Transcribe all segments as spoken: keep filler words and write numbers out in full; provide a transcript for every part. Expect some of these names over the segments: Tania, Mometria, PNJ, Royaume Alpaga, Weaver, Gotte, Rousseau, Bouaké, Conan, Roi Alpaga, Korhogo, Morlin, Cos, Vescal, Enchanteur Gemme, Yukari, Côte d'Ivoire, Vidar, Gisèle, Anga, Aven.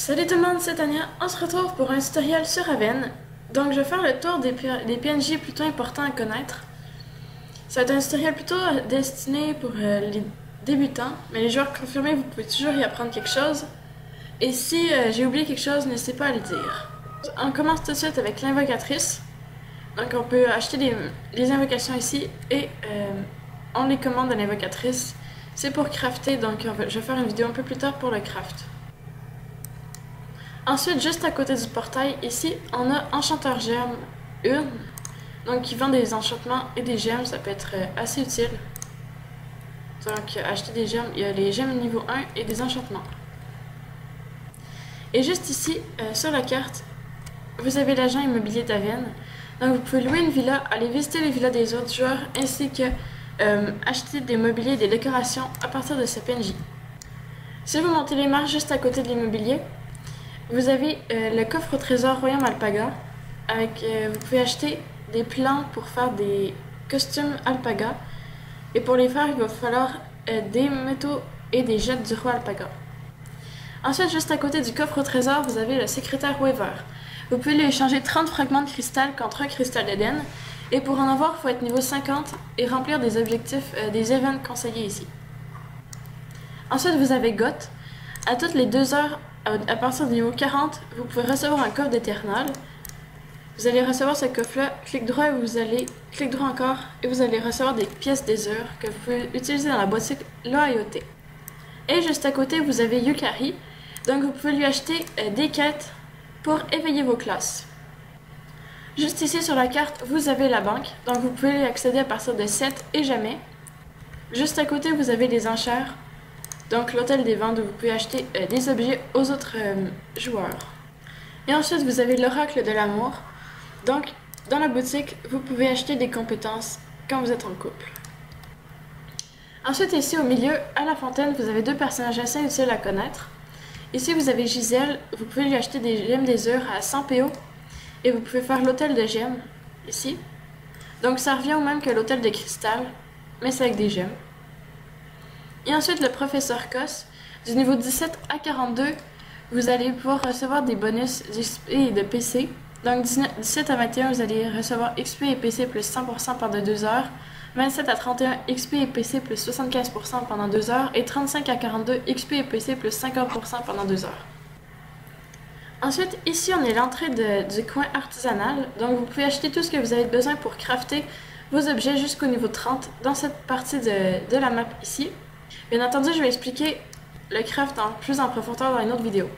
Salut tout le monde, c'est Tania. On se retrouve pour un tutoriel sur Aven. Donc je vais faire le tour des, des P N J plutôt importants à connaître. Ça va être un tutoriel plutôt destiné pour euh, les débutants, mais les joueurs confirmés, vous pouvez toujours y apprendre quelque chose. Et si euh, j'ai oublié quelque chose, n'hésitez pas à le dire. On commence tout de suite avec l'invocatrice. Donc on peut acheter des, les invocations ici et euh, on les commande à l'invocatrice. C'est pour crafter, donc je vais faire une vidéo un peu plus tard pour le craft. Ensuite, juste à côté du portail, ici, on a Enchanteur Gemme un. Donc qui vend des enchantements et des gemmes, ça peut être assez utile. Donc acheter des gemmes, il y a les gemmes niveau un et des enchantements. Et juste ici, euh, sur la carte, vous avez l'agent immobilier d'Aven. Donc vous pouvez louer une villa, aller visiter les villas des autres joueurs, ainsi que euh, acheter des mobiliers et des décorations à partir de ces P N J. Si vous montez les marches juste à côté de l'immobilier, vous avez euh, le coffre au trésor Royaume Alpaga. Avec, euh, vous pouvez acheter des plans pour faire des costumes alpaga. Et pour les faire, il va falloir euh, des métaux et des jets du Roi Alpaga. Ensuite, juste à côté du coffre au trésor, vous avez le secrétaire Weaver. Vous pouvez lui échanger trente fragments de cristal contre un cristal d'Éden. Et pour en avoir, il faut être niveau cinquante et remplir des objectifs euh, des events conseillés ici. Ensuite, vous avez Gotte. À toutes les deux heures, à partir du niveau quarante, vous pouvez recevoir un coffre d'éternal. Vous allez recevoir ce coffre-là, clic droit et vous allez, clic droit encore, et vous allez recevoir des pièces d'ésure que vous pouvez utiliser dans la boutique loyauté. Et juste à côté, vous avez Yukari, donc vous pouvez lui acheter euh, des quêtes pour éveiller vos classes. Juste ici sur la carte, vous avez la banque, donc vous pouvez y accéder à partir de sept et jamais. Juste à côté, vous avez les enchères, donc l'hôtel des ventes où vous pouvez acheter euh, des objets aux autres euh, joueurs. Et ensuite, vous avez l'oracle de l'amour. Donc, dans la boutique, vous pouvez acheter des compétences quand vous êtes en couple. Ensuite, ici au milieu, à la fontaine, vous avez deux personnages assez utiles à connaître. Ici, vous avez Gisèle. Vous pouvez lui acheter des gemmes d'ésure à cent P O. Et vous pouvez faire l'hôtel de gemmes, ici. Donc, ça revient au même que l'hôtel de cristal, mais c'est avec des gemmes. Et ensuite, le professeur Cos, du niveau dix-sept à quarante-deux, vous allez pouvoir recevoir des bonus d'X P et de P C. Donc, dix-sept à vingt et un, vous allez recevoir X P et P C plus cent pour cent pendant deux heures. vingt-sept à trente et un, X P et P C plus soixante-quinze pour cent pendant deux heures. Et trente-cinq à quarante-deux, X P et P C plus cinquante pour cent pendant deux heures. Ensuite, ici, on est l'entrée du coin artisanal. Donc, vous pouvez acheter tout ce que vous avez besoin pour crafter vos objets jusqu'au niveau trente dans cette partie de, de la map ici. Bien entendu, je vais expliquer le craft en plus en profondeur dans une autre vidéo.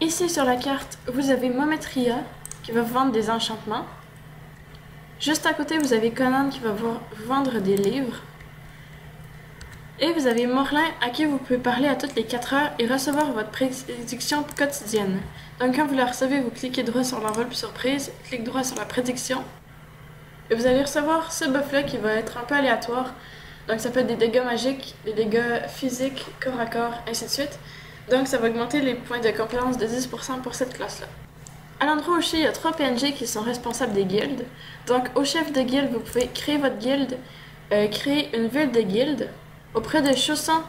Ici sur la carte, vous avez Mometria qui va vous vendre des enchantements. Juste à côté, vous avez Conan qui va vous vendre des livres. Et vous avez Morlin à qui vous pouvez parler à toutes les quatre heures et recevoir votre prédiction quotidienne. Donc quand vous la recevez, vous cliquez droit sur l'enveloppe surprise, clic droit sur la prédiction. Et vous allez recevoir ce buff-là qui va être un peu aléatoire. Donc ça peut être des dégâts magiques, des dégâts physiques, corps à corps, ainsi de suite. Donc ça va augmenter les points de compétence de dix pour cent pour cette classe-là. À l'endroit où je suis, il y a trois P N J qui sont responsables des guildes. Donc au chef de guilde, vous pouvez créer votre guilde, euh, créer une ville de guilde. Auprès de Chausson,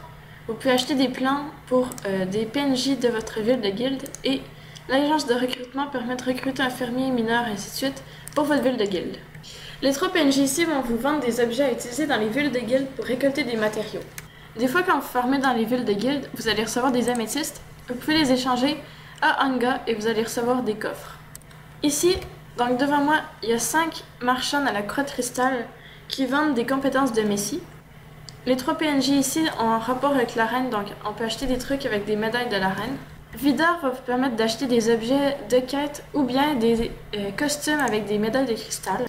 vous pouvez acheter des plans pour euh, des P N J de votre ville de guilde. Et l'agence de recrutement permet de recruter un fermier, mineur, ainsi de suite, pour votre ville de guilde. Les trois P N J ici vont vous vendre des objets à utiliser dans les villes de guildes pour récolter des matériaux. Des fois, quand vous farmez dans les villes de guildes, vous allez recevoir des améthystes, vous pouvez les échanger à Anga et vous allez recevoir des coffres. Ici, donc devant moi, il y a cinq marchands à la croix de cristal qui vendent des compétences de messie. Les trois P N J ici ont un rapport avec la reine, donc on peut acheter des trucs avec des médailles de la reine. Vidar va vous permettre d'acheter des objets de quête ou bien des euh, costumes avec des médailles de cristal.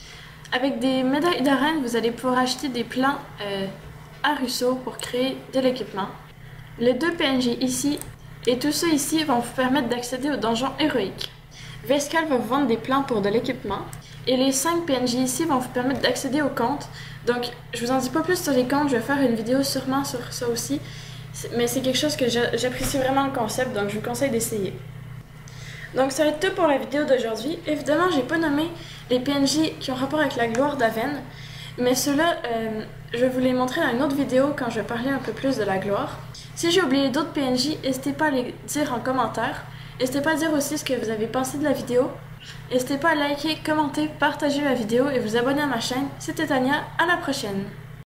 Avec des médailles d'arène, vous allez pouvoir acheter des plans euh, à Rousseau pour créer de l'équipement. Les deux P N J ici et tous ceux ici vont vous permettre d'accéder au donjon héroïque. Vescal va vous vendre des plans pour de l'équipement. Et les cinq P N J ici vont vous permettre d'accéder aux comptes. Donc, je vous en dis pas plus sur les comptes, je vais faire une vidéo sûrement sur ça aussi. Mais c'est quelque chose que j'apprécie vraiment le concept, donc je vous conseille d'essayer. Donc ça va être tout pour la vidéo d'aujourd'hui. Évidemment, j'ai pas nommé les P N J qui ont rapport avec la gloire d'Aven, mais ceux-là, euh, je vais vous les montrer dans une autre vidéo quand je vais parler un peu plus de la gloire. Si j'ai oublié d'autres P N J, n'hésitez pas à les dire en commentaire. N'hésitez pas à dire aussi ce que vous avez pensé de la vidéo. N'hésitez pas à liker, commenter, partager la vidéo et vous abonner à ma chaîne. C'était Tania, à la prochaine!